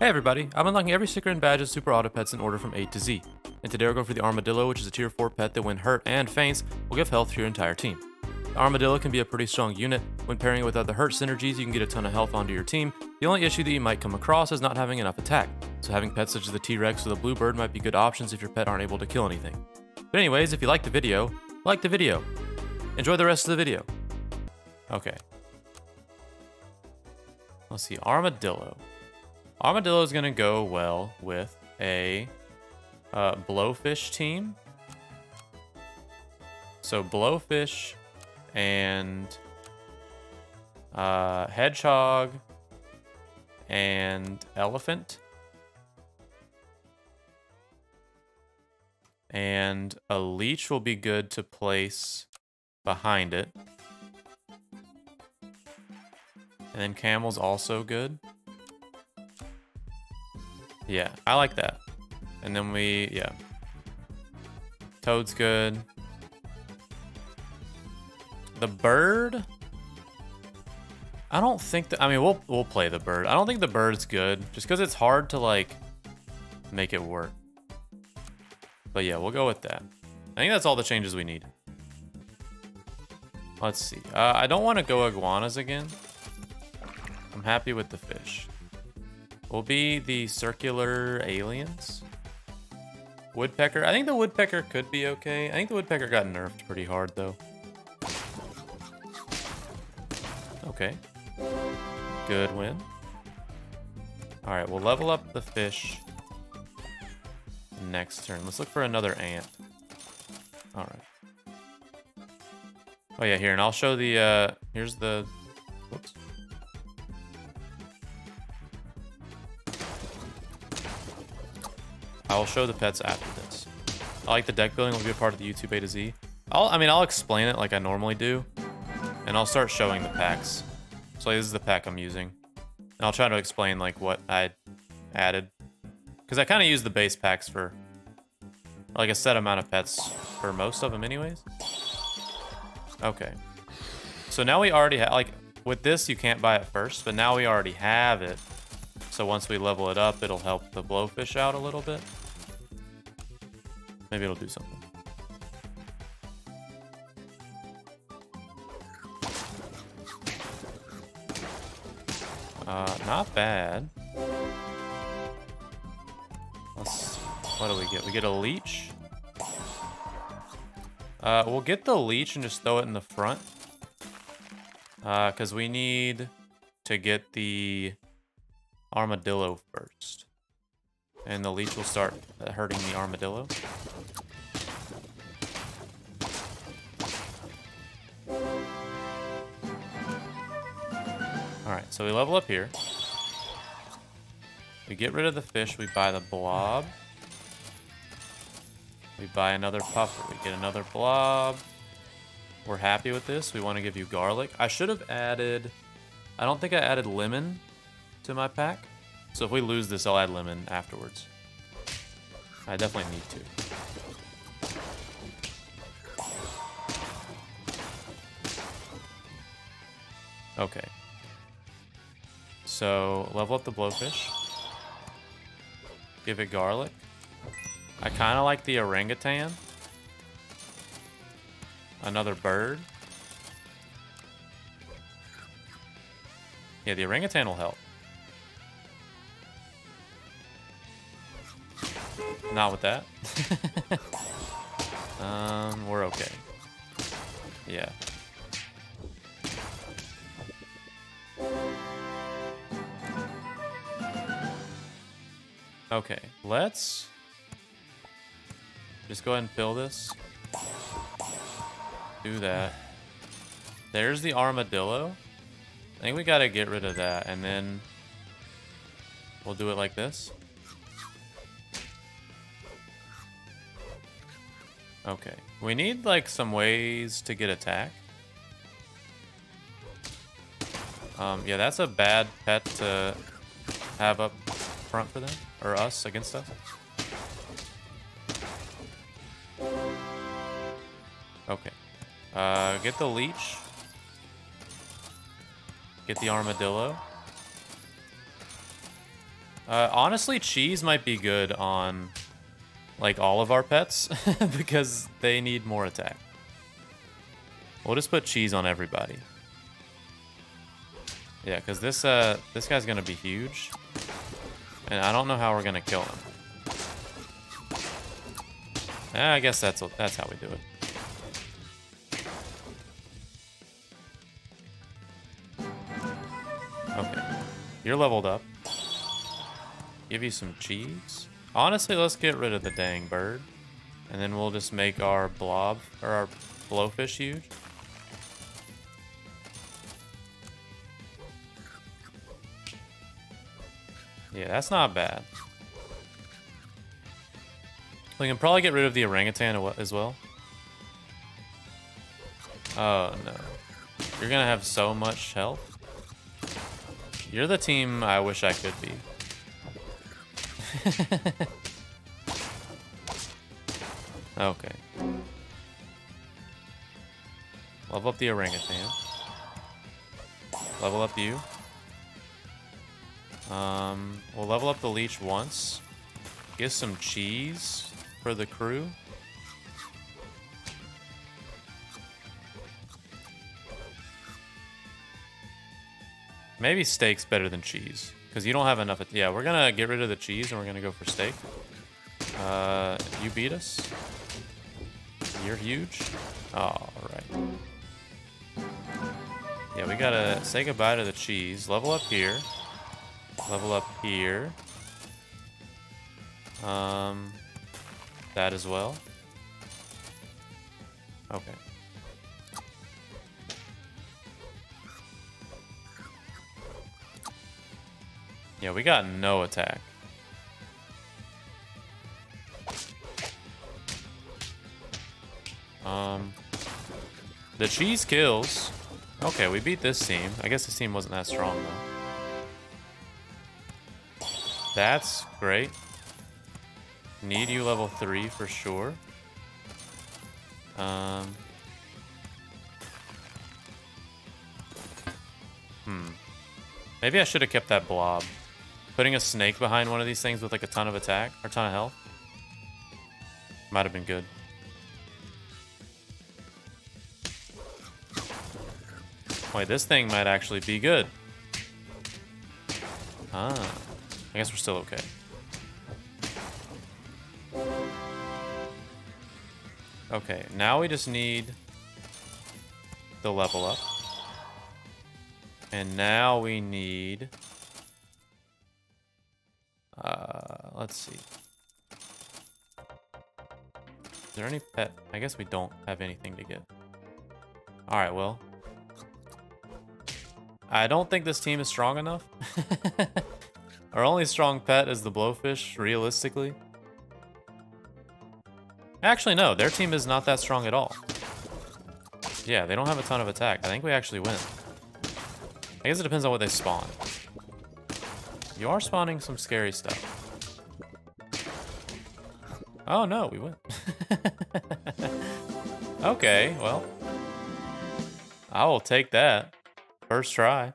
Hey everybody, I'm unlocking every sticker and badge of Super Auto Pets in order from A to Z. And today we're going for the Armadillo, which is a tier 4 pet that when hurt and faints, will give health to your entire team. The Armadillo can be a pretty strong unit. When pairing it with other hurt synergies, you can get a ton of health onto your team. The only issue that you might come across is not having enough attack, so having pets such as the T-Rex or the Bluebird might be good options if your pet aren't able to kill anything. But anyways, if you like the video. Enjoy the rest of the video. Okay. Let's see, Armadillo. Armadillo is going to go well with a blowfish team. So blowfish and hedgehog and elephant and a leech will be good to place behind it. And then camel's also good. Yeah, I like that. And then Toad's good. The bird? I don't think that, I mean, we'll play the bird. I don't think the bird's good, just because it's hard to, like, make it work. But yeah, we'll go with that. I think that's all the changes we need. Let's see. I don't want to go iguanas again. I'm happy with the fish. Will be the circular aliens. Woodpecker. I think the woodpecker could be okay. I think the woodpecker got nerfed pretty hard, though. Okay. Good win. All right, we'll level up the fish next turn. Let's look for another ant. All right. Oh, yeah, here. And I'll show the... here's the... Whoops. I'll show the pets after this. I like the deck building. It'll be a part of the YouTube A to Z. I'll explain it like I normally do. And I'll start showing the packs. So this is the pack I'm using. And I'll try to explain like what I added. Because I kind of use the base packs for like a set amount of pets for most of them anyways. Okay. So now we already have, like with this you can't buy it first. But now we already have it. So once we level it up, it'll help the blowfish out a little bit. Maybe it'll do something. Not bad. What do we get? We get a leech. We'll get the leech and just throw it in the front. Because we need to get the armadillo first. And the leech will start hurting the armadillo. Alright, so we level up here. We get rid of the fish, we buy the blob. We buy another puffer, we get another blob. We're happy with this, we want to give you garlic. I should have added... I don't think I added lemon to my pack. So if we lose this, I'll add lemon afterwards. I definitely need to. Okay. So level up the blowfish. Give it garlic. I kind of like the orangutan. Another bird. Yeah, the orangutan will help. Not with that. We're okay. Yeah. Okay, let's just go ahead and fill this. Do that. There's the armadillo. I think we gotta get rid of that, and then we'll do it like this. Okay, we need like some ways to get attack. Yeah, that's a bad pet to have up front for them, or us, against us. Okay, get the leech. Get the armadillo. Honestly, cheese might be good on, like, all of our pets, because they need more attack. We'll just put cheese on everybody. Yeah, because this guy's going to be huge, and I don't know how we're going to kill him. I guess that's how we do it. Okay, you're leveled up. Give you some cheese. Honestly, let's get rid of the dang bird, and then we'll just make our blob or our blowfish huge. Yeah, that's not bad. We can probably get rid of the orangutan as well. Oh no, you're gonna have so much health. You're the team I wish I could be. Okay. Level up the orangutan. Level up you. We'll level up the leech once. Get some cheese for the crew. Maybe steak's better than cheese, because you don't have enough. Yeah, we're going to get rid of the cheese, and we're going to go for steak. You beat us. You're huge. All right. Yeah, we got to say goodbye to the cheese. Level up here. Level up here. That as well. Okay. Yeah, we got no attack. The cheese kills. Okay, we beat this team. I guess this team wasn't that strong, though. That's great. Need you level 3 for sure. Maybe I should have kept that blob. Putting a snake behind one of these things with like a ton of attack or ton of health might have been good. Wait, this thing might actually be good. Ah, I guess we're still okay. Okay, now we just need the level up. And now we need... let's see. Is there any pet? I guess we don't have anything to get. All right, well. I don't think this team is strong enough. Our only strong pet is the blowfish, realistically. Actually, no, their team is not that strong at all. Yeah, they don't have a ton of attack. I think we actually win. I guess it depends on what they spawn. You are spawning some scary stuff. Oh no, we win. Okay, well. I will take that. First try.